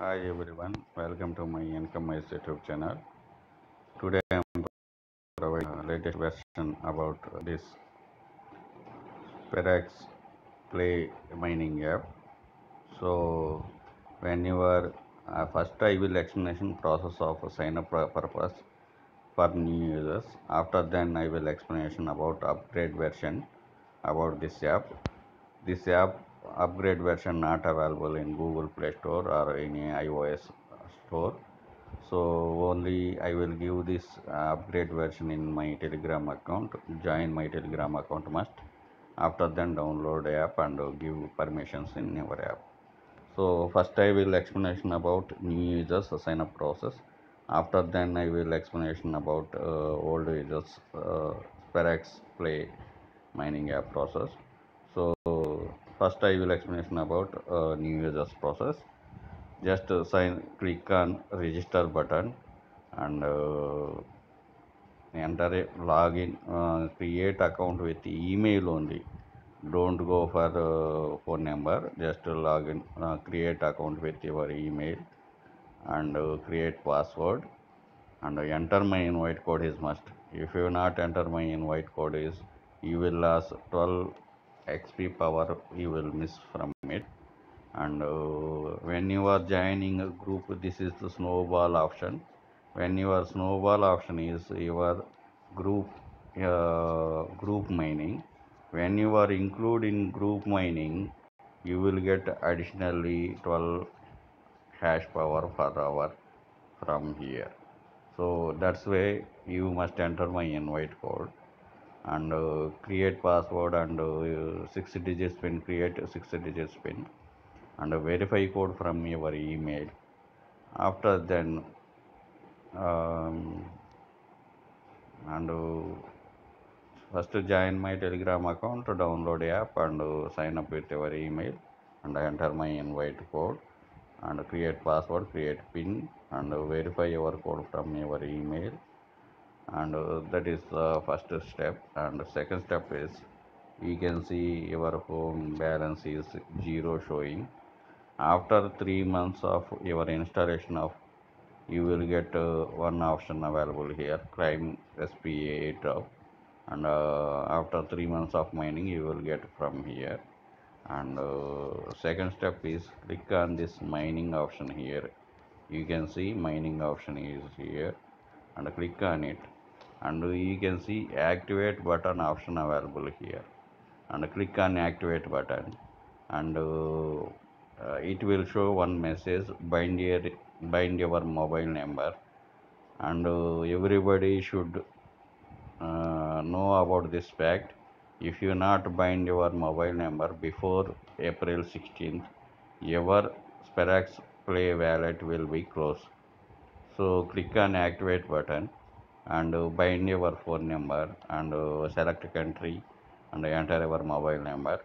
Hi everyone, welcome to my Income Mize YouTube channel. Today I am providing the latest version about this Sperax play mining app. So when you are first I will explanation process of sign up purpose for new users. After then I will explanation about upgrade version about this app. This app upgrade version not available in Google Play Store or in iOS store, so only I will give this upgrade version in my Telegram account. Join my Telegram account must. After then download app and give permissions in your app. So first I will explanation about new users sign up process. After then I will explanation about old users Sperax play mining app process. So first I will explanation about new users process. Just click on register button and enter a login, create account with email only. Don't go for phone number, just login, create account with your email and create password and enter my invite code is must. If you not enter my invite code is, you will lose 12 XP power, you will miss from it. And when you are joining a group, this is the snowball option. When your snowball option is your group mining. When you are included in group mining, you will get additionally 12 hash power per hour from here. So that's why you must enter my invite code and create password and 6 digits pin, create 6 digits pin and verify code from your email. After then first join my Telegram account, download app and sign up with your email and enter my invite code and create password, create pin and verify your code from your email. And that is the first step. And the second step is, you can see your home balance is 0 showing. After 3 months of your installation of, you will get one option available here, claim SPA drop. And after 3 months of mining, you will get from here. And second step is, click on this mining option here. You can see mining option is here and click on it. And you can see activate button option available here and click on activate button and it will show one message, bind your mobile number. And everybody should know about this fact. If you not bind your mobile number before April 16th, your Sperax Play wallet will be closed. So click on activate button and bind your phone number and select country and enter your mobile number.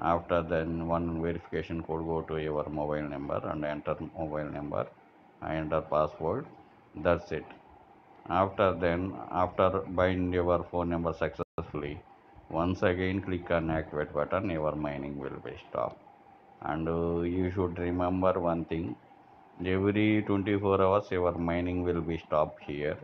After then one verification code, go to your mobile number and enter mobile number, enter password, that's it. After then, after bind your phone number successfully, once again click on activate button, your mining will be stopped. And you should remember one thing, every 24 hours your mining will be stopped here.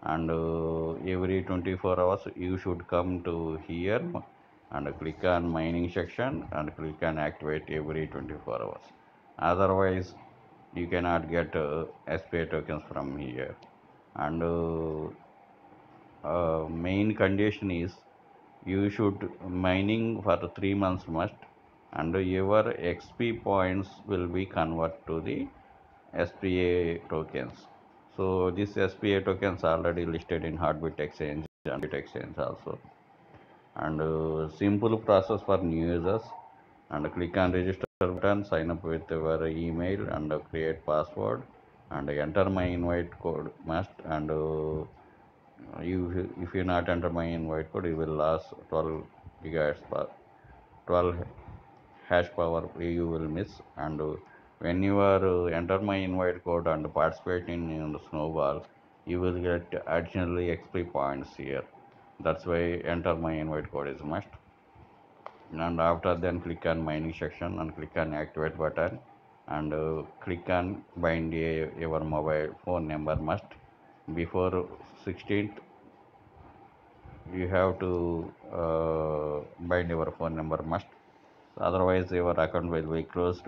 And every 24 hours you should come to here and click on mining section and click on activate every 24 hours. Otherwise you cannot get SPA tokens from here. And main condition is, you should mining for 3 months must and your XP points will be convert to the SPA tokens. So this SPA tokens already listed in Hotbit Exchange and Hotbit Exchange also. And simple process for new users. And click on register button, sign up with your email and create password and enter my invite code must. And if you not enter my invite code, you will lose 12 gigahertz power, 12 hash power you will miss. And when you are enter my invite code and participate in the snowball, you will get additionally XP points here. That's why enter my invite code is must. And after then click on mining section and click on activate button and click on bind your mobile phone number must before 16th. You have to bind your phone number must, otherwise your account will be closed.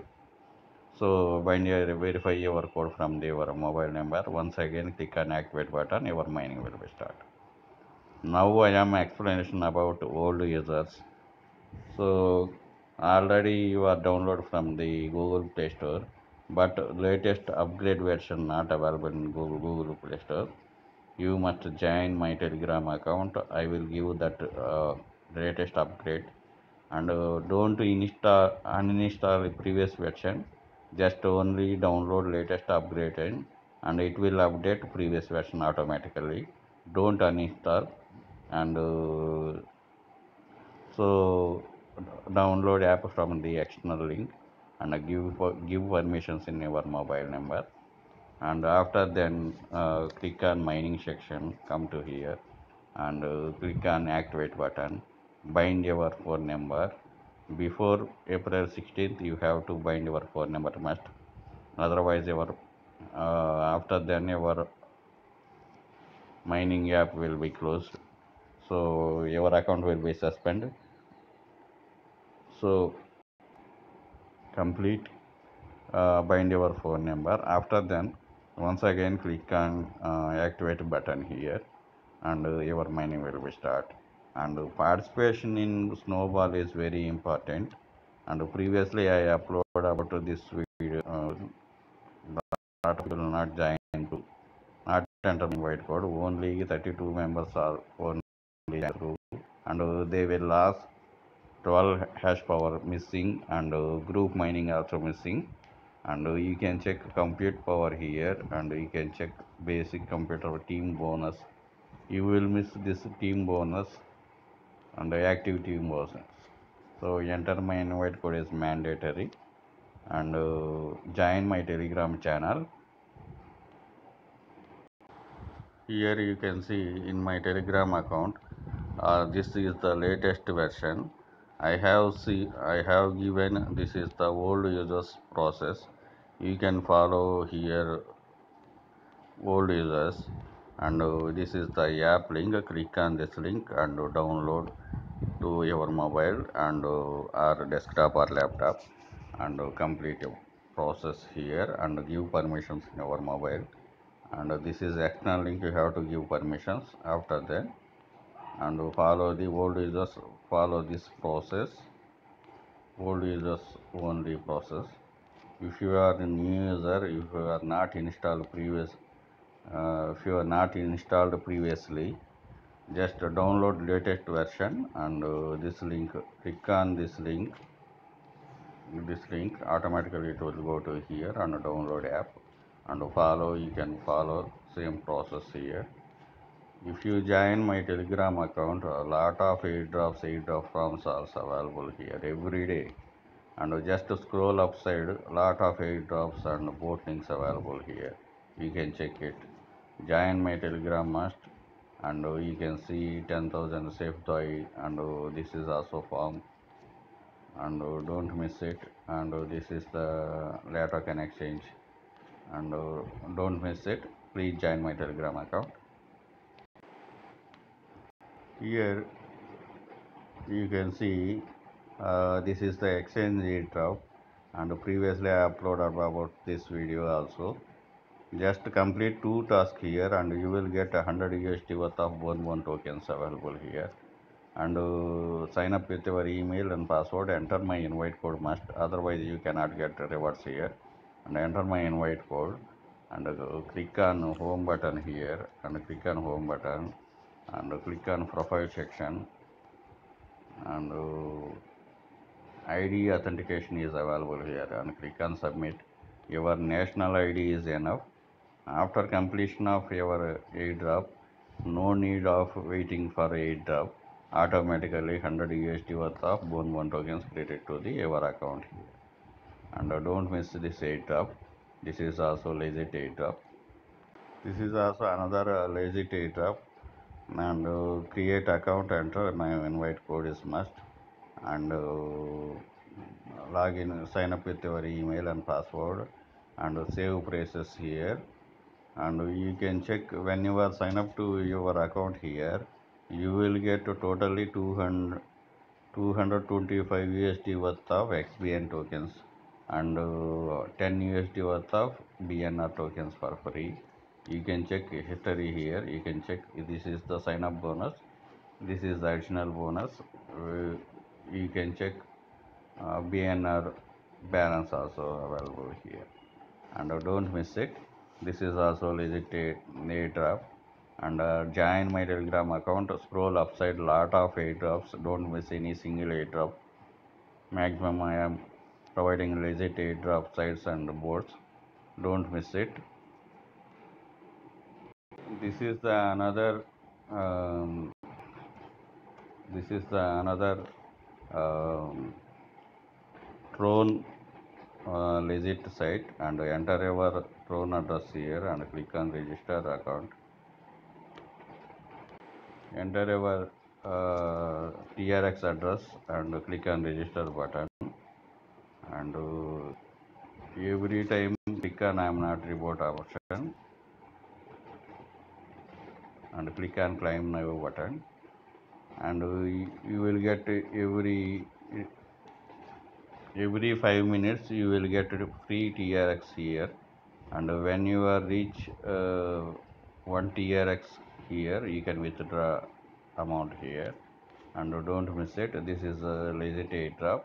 So bind your, verify your code from your mobile number. Once again click on activate button, your mining will be start. Now I am explanation about old users. So already you are download from the Google Play Store, but latest upgrade version not available in Google Play Store. You must join my Telegram account. I will give that latest upgrade, and don't uninstall previous version. Just only download latest upgrade and it will update previous version automatically. Don't uninstall, and so download app from the external link and give permissions in your mobile number, and after then click on mining section, come to here and click on activate button, bind your phone number before April 16th. You have to bind your phone number must, otherwise your after then your mining app will be closed, so your account will be suspended. So complete bind your phone number. After then once again click on activate button here, and your mining will be start. And participation in snowball is very important, and previously I upload about this video, that will not join to not enter invite code. Only 32 members are only through, and they will ask 12 hash power missing, and group mining also missing. And you can check compute power here, and you can check basic computer team bonus. You will miss this team bonus and active team bonus. So enter my invite code is mandatory, and join my Telegram channel. Here you can see in my Telegram account, this is the latest version. I have given this is the old users process. You can follow here old users, and this is the app link. Click on this link and download to your mobile and or desktop or laptop, and complete process here and give permissions in your mobile. And this is external link. You have to give permissions after that, and follow the old users, follow this process, old users only process. If you are a new user, if you are not installed previously, just download latest version, and this link, click on this link, automatically it will go to here and download app, and follow, you can follow same process here. If you join my Telegram account, a lot of airdrop forms are available here every day, and just scroll upside, a lot of airdrops and bot links available here. You can check it. Join my Telegram must, and you can see 10,000 safe toy, and this is also form, and don't miss it. And this is the Hotbit Exchange, and don't miss it. Please join my Telegram account. Here you can see this is the exchange airdrop, and previously I uploaded about this video also. Just complete 2 tasks here, and you will get 100 USD worth of bonbon tokens available here. And sign up with your email and password. Enter my invite code must, otherwise you cannot get rewards here. And enter my invite code, and click on home button here, and click on home button, and click on profile section, and ID authentication is available here, and click on submit. Your national ID is enough. After completion of your airdrop, no need of waiting for airdrop, automatically 100 USD worth of bonbon tokens credited to your account here. And don't miss this airdrop. This is also legit airdrop. This is also another legit airdrop. And create account, enter my invite code is must, and login, sign up with your email and password, and save prices here. And you can check when you are sign up to your account here, you will get totally 225 USD worth of XBN tokens and 10 USD worth of BNR tokens for free. You can check history here. You can check this is the sign up bonus. This is the additional bonus. You can check BNR balance also available here. And don't miss it. This is also legit airdrop, and join my Telegram account. Scroll upside, lot of airdrops. Don't miss any single airdrop. Maximum I am providing legit airdrop sites and boards. Don't miss it. This is the another. Tron legit site, and enter your Tron address here and click on register account. Enter your TRX address and click on register button. And every time click on I am not reward option and click on claim now button, and you will get every 5 minutes you will get free TRX here. And when you are reach 1 TRX here, you can withdraw amount here. And don't miss it. This is a legit airdrop.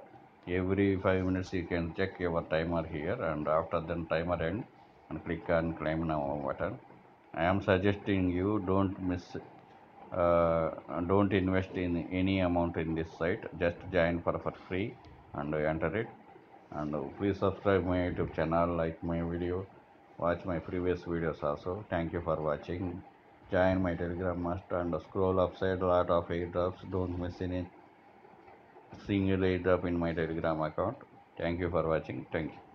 Every 5 minutes you can check your timer here, and after then timer end and click on claim now button. I am suggesting you don't invest in any amount in this site. Just join for free and enter it. And please subscribe my YouTube channel, like my video, watch my previous videos also. Thank you for watching. Join my Telegram master and scroll upside, lot of airdrops. Don't miss any single airdrop in my Telegram account. Thank you for watching. Thank you.